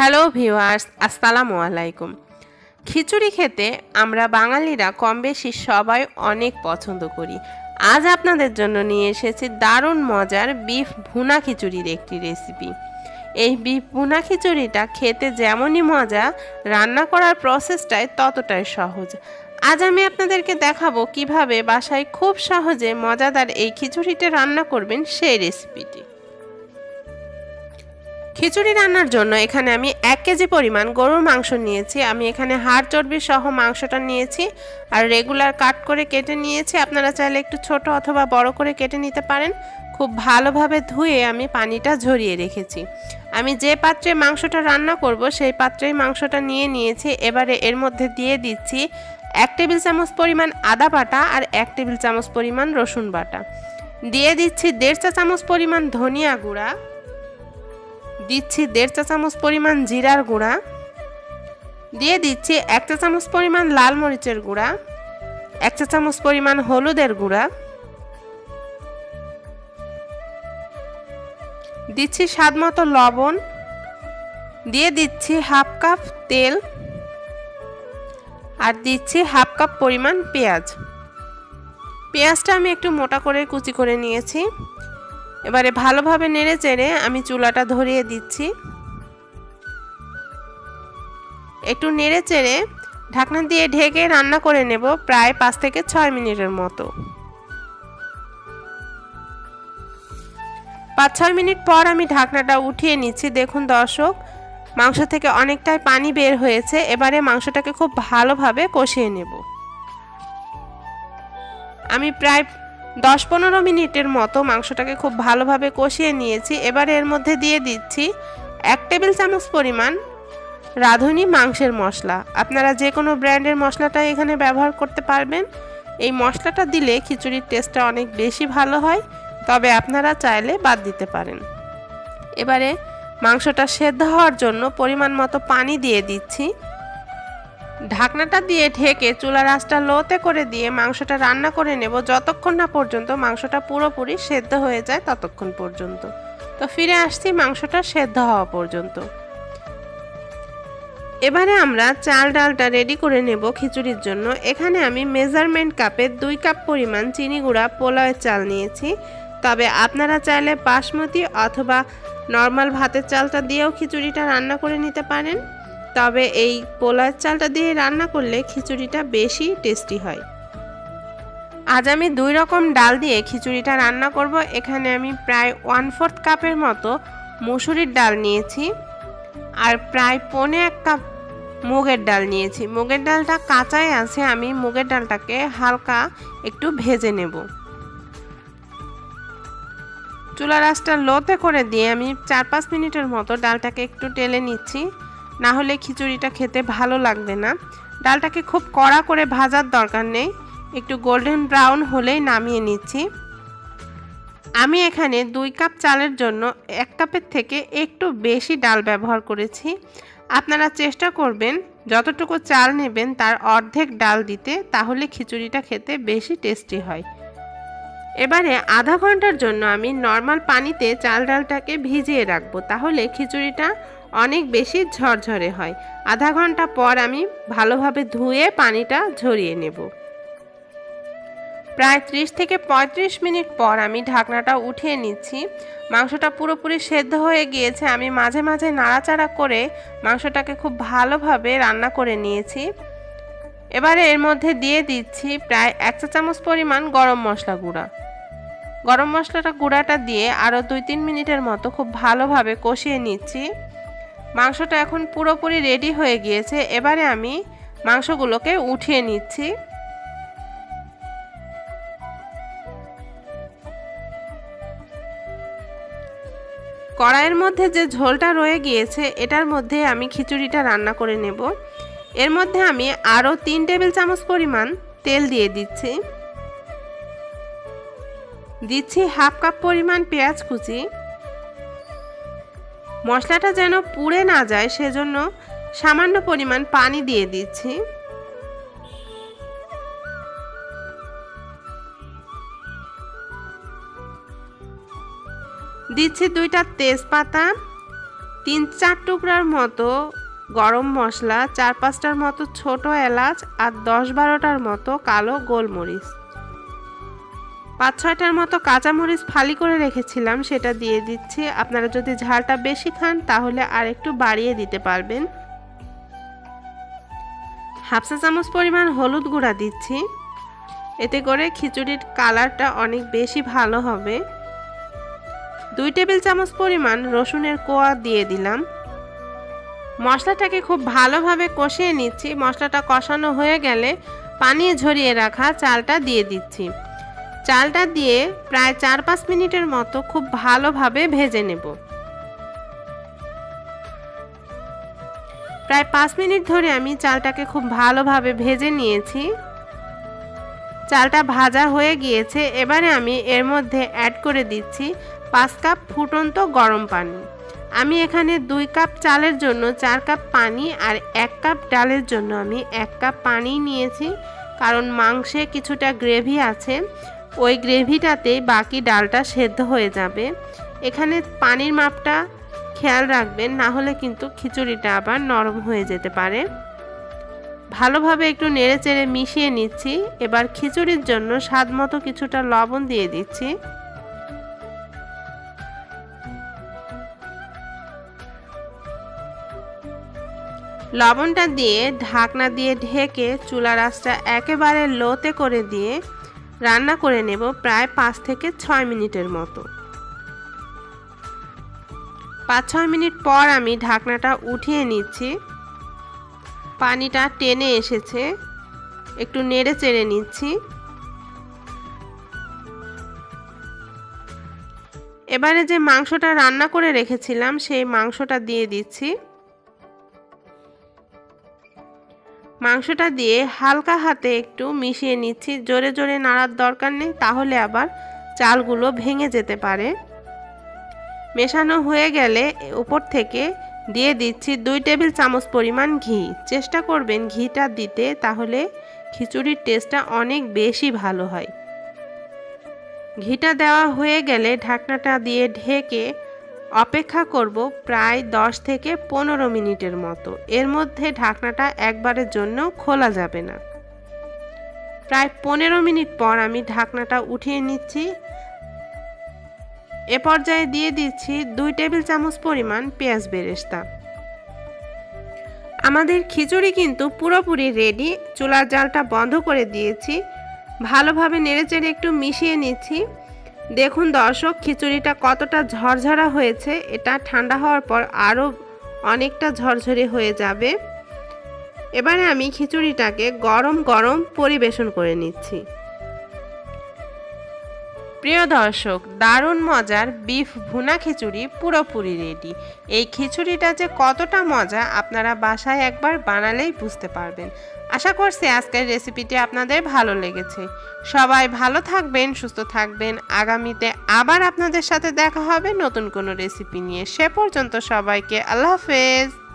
Hello viewers अस्सलामु आलाइकुम। खिचुड़ी खेते आम्रा बांगालीरा कम बेशी सबाई अनेक पसंद करी। आज आपनादेर जोन्नो निये एसेछि दारुण मजार बीफ भुना खिचुड़िर एकटी रेसिपि। एई बीफ भुना खिचुड़िटा खेते जेमनई मजा, रान्ना करार प्रसेसटाई ततटाई सहज। आज आमि आपनादेरके देखाबो किभाबे बासाय खूब सहजे मजादार एई खिचुड़िटा रान्ना करबेन सेई रेसिपिटी। खिचुड़ी रान्नार जोन्नो एखाने आमी 1 केजी परिमाण गरुर मांस नियेछि। आमी एखाने हाड़ चर्बी सह मांसटा नियेछि आर रेगुलार काट करे केटे नियेछि। आपनारा चाइले एकटु छोटो अथवा बड़ो करे केटे निते पारेन। खूब भालोभाबे धुए आमी पानिटा झरिये रेखेछि। आमी जे पात्रे मांसटा रान्ना करब सेई पात्रेई मांसटा निये नियेछि। एबारे एर मध्ये दिये दिच्छि 1 टेबिल चामच परिमाण आदा बाटा आर 1 टेबिल चामच परिमाण रसुन बाटा। दिये दिच्छि 1.5 चा चामच परिमाण धनिया गुड़ा, दिच्छी 1.5 चा चामच परिमाण जिरार गुड़ा, दिए दिच्छी 1 चा चामच परिमाण लाल मरीचेर गुड़ा, 1 चा चामच परिमाण हलुदेर गुड़ा, दिच्छी स्वादमतो लवण, दिए दिच्छी हाफ कप तेल और दिच्छी हाफ कप परिमाण पेंयाज। पेंयाजटा आमी एकटु मोटा करे कुचि करे नियेछि। एबारे भालोभावे नेड़े चेड़े आमी चूलाटा धरिए दिच्छी। एकटु नेड़े चेड़े ढाकना दिए ढेके रान्ना करे नेब प्राय 5 থেকে 6 मिनिटेर मतो। 5-6 मिनिट पर आमी ढाकनाटा उठिए निच्छी। देखुन दर्शक मांस थेके अनेकटाई पानी बेर होयेछे। एबारे मांसटाके खूब भालोभावे कषिए नेब। आमी प्राय 10-15 मिनिटेर मतो मांसटाके खूब भालोभावे कषिए नियेछि। एबारे एर मध्ये दिए दिच्छी 1 टेबिल चामच परिमाण राधुनी मांसेर मशला। आपनारा जे कोनो ब्रैंडेर मशलाटा एखाने व्यवहार करते पारबेन। एई मशलाटा दिले खिचुड़िर टेस्टटा अनेक बेशी भालो हय, तबे आपनारा चाइले बाद दिते पारेन। एबारे मांसटा सेদ্ধ हওয়ার জন্য পরিমাণ মতো পানি দিয়ে দিচ্ছি। ঢাকনাটা দিয়ে ঢেকে চুলার আঁচটা লোতে করে দিয়ে মাংসটা রান্না করে নেব যতক্ষণ না পর্যন্ত মাংসটা পুরোপুরি সেদ্ধ হয়ে যায় ততক্ষণ পর্যন্ত। তো ফিরে আসছি মাংসটা সেদ্ধ হওয়া পর্যন্ত। এবারে আমরা চাল ডালটা রেডি করে নেব খিচুড়ির জন্য। এখানে আমি মেজারমেন্ট কাপে 2 কাপ পরিমাণ চিনি গুঁড়া পোলাওয়ের চাল নিয়েছি। তবে আপনারা চাইলে বাসমতি অথবা নরমাল ভাতের চালটা দিয়েও খিচুড়িটা রান্না করে নিতে পারেন। তবে এই পোলার চালটা দিয়ে রান্না করলে খিচুড়িটা বেশি টেস্টি হয়। আজ আমি 2 রকম ডাল দিয়ে খিচুড়িটা রান্না করব। এখানে আমি প্রায় 1/4 কাপের মতো মসুরির ডাল নিয়েছি আর প্রায় 1.5 কাপ মুগের ডাল নিয়েছি। মুগের ডালটা কাঁচাই আছে। আমি মুগের ডালটাকে হালকা একটু ভেজে নেব। চুলার আঁচটা লোতে করে দিয়ে আমি 4-5 মিনিটের মতো ডালটাকে একটু টেলে নিচ্ছি। ना होले खिचुड़ीटा खेते भालो लागबे ना। डालटाके खूब कड़ा करे भाजार दरकार नेই। एकटु गोल्डन ब्राउन होलेই नामिয়ে নিচ্ছি। আমি এখানে 2 কাপ চালের জন্য 1 কাপের থেকে একটু বেশি ডাল ব্যবহার করেছি। আপনারা চেষ্টা করবেন যতটুকু চাল নেবেন তার অর্ধেক ডাল দিতে, তাহলে খিচুড়িটা খেতে বেশি টেস্টি হয়। এবারে आधा ঘন্টার জন্য আমি নরমাল পানিতে চাল ডালটাকে ভিজিয়ে রাখব, তাহলে খিচুড়িটা अनेक बेशी झरझरे हय। आधा घंटा पर आमी भालोभाबे धुए पानीटा झरिए नेब। प्राय 30 থেকে 35 मिनिट पर आमी ढाकनाटा उठिए निच्छी। मांसटा पुरोपुरी सेদ্ধ हये गियेछे। आमी माझे माझे नाड़ाचाड़ा करे मांसटाके खूब भालोभाबे रान्ना करे नियेछि। एबारे एर मध्ये दिए दिच्छी प्राय 1 चा चामच परिमाण गरम मशला गुड़ा। गरम मशलाटा गुड़ाटा दिए आरो 2-3 मिनिटेर मतो खूब भालोभाबे कषिए निच्छी। মাংসটা এখন পুরোপুরি রেডি হয়ে গিয়েছে। এবারে আমি মাংসগুলোকে উঠিয়ে নিচ্ছি। কড়াইয়ের মধ্যে যে ঝোলটা রয়ে গিয়েছে এটার মধ্যে আমি খিচুড়িটা রান্না করে নেব। এর মধ্যে আমি আরো 3 টেবিল চামচ পরিমাণ তেল দিয়ে দিচ্ছি। দিচ্ছি হাফ কাপ পরিমাণ পেঁয়াজ কুচি। মশলাটা যেন পুড়ে না যায় সেজন্য সামান্য পরিমাণ পানি দিয়ে দিচ্ছি। দিচ্ছি 2টা তেজপাতা, तीन चार टुकरार मतो गरम मसला, चार पाँचटार मतो छोटो एलाच और 10-12टार मतो कालो गोलमरिच, 5-6टार मतो काँचा मरिच फाली करे रेखेछिलाम सेटा दिए दिच्छी। आपनारा जोदि झालटा बेशी खान ताहले आर एकटु बाड़िये दिते पारबेन। हाफ चा चामच परिमाण हलुद गुड़ा दिच्छी, एते करे खिचुड़िर कालारटा अनेक बेशी भालो होबे। 2 टेबिल चामच परिमाण रसुनेर कोया दिए दिलाम। मसलाटाके खूब भालोभाबे कषिये निच्छी। मसलाटा कषानो हये गेले पानी झरिये राखा चालटा दिए दिच्छी। चालटा दिए प्राय 4-5 मिनिटेर मतो खूब भालोभाबे भेजे नेब। प्राय 5 मिनिट धरे आमी चालटाके खूब भालोभाबे भेजे नियेछि। चालटा भाजा हये गियेछे। एबारे आमी एर मध्ये एड करे दिच्छी 5 কাপ ফুটন্ত গরম পানি। আমি এখানে 2 কাপ চালের জন্য 4 কাপ পানি আর 1 কাপ ডালের জন্য আমি 1 কাপ পানি নিয়েছি, কারণ মাংসে কিছুটা গ্রেভি আছে, ওই গ্রেভিটাতে বাকি ডালটা সেদ্ধ হয়ে যাবে। এখানে পানির মাপটা খেয়াল রাখবেন, না হলে কিন্তু খিচুড়িটা আবার নরম হয়ে যেতে পারে। ভালোভাবে একটু নেড়েচেড়ে মিশিয়ে নিচ্ছি। এবার খিচুড়ির জন্য স্বাদমতো কিছুটা লবণ দিয়ে দিচ্ছি। लवणटा दिए ढाकना दिए ढेके चूलार आँचटा एकेबारे लोते करे दिए रान्ना करे नेब प्राय 5 থেকে 6 मिनिटेर मतो। 5-6 मिनिट पर आमी ढाकनाटा उठिए निच्छी। पानीटा टेने एसेछे, एकटू नेड़े चेड़े निच्छी। एबारे जे मांसटा रान्ना करे रेखेछिलाम सेई मांसटा दिए दिच्छी। मांसटा दिए हालका हाथे एकटू मिशिए निच्छी। जोरे जोरे नाड़ार दरकार नेই, ताहले आबार चालगुलो भेंगे जेते पारे। मेशानो हये गेले उपर थेके दिए दिच्छी 2 টেবিল চামচ परिमाण घी। चेष्टा करबेन घीटा दिते, ताहले खिचुड़िर टेस्टटा अनेक बेशी भालो हय। घीटा देवा हये गेले ढाकनाटा दिए ढेके अपेक्षा करब प्राय 10 থেকে 15 मिनिटेर मतो। एर मध्य ढाकनाटा एकबारेर जोन्नो खोला जाबे ना। प्राय 15 मिनिट पर आमी ढाकनाटा उठिए निच्छी। ए पर्याये दिए दिच्छी 2 টেবিল চামচ परिमाण पेंयाज बेरेस्ता। आमादेर खिचुड़ी किन्तु पुरोपुरी रेडी। चुलार जालटा बंधो करे दिएछि। भालोभाबे नेड़ेचेड़े एकटू मिशिए निच्छी। দেখুন দর্শক, খিচুড়িটা কতটা ঝরঝরা হয়েছে। এটা ঠান্ডা হওয়ার পর আরও অনেকটা ঝরঝরে হয়ে যাবে। এবারে আমি খিচুড়িটাকে গরম গরম পরিবেশন করে নিচ্ছি। প্রিয় দর্শক, দারুণ মজার বিফ ভুনা খিচুড়ি পুরোপুরি রেডি। এই খিচুড়িটা যে কতটা মজা আপনারা বাসায় একবার বানালেই বুঝতে পারবেন। আশা করছি আজকের রেসিপিটি আপনাদের ভালো লেগেছে। সবাই ভালো থাকবেন, সুস্থ থাকবেন। আগামীতে আবার আপনাদের সাথে দেখা হবে নতুন কোনো রেসিপি নিয়ে। সে পর্যন্ত সবাইকে আল্লাহ হাফেজ।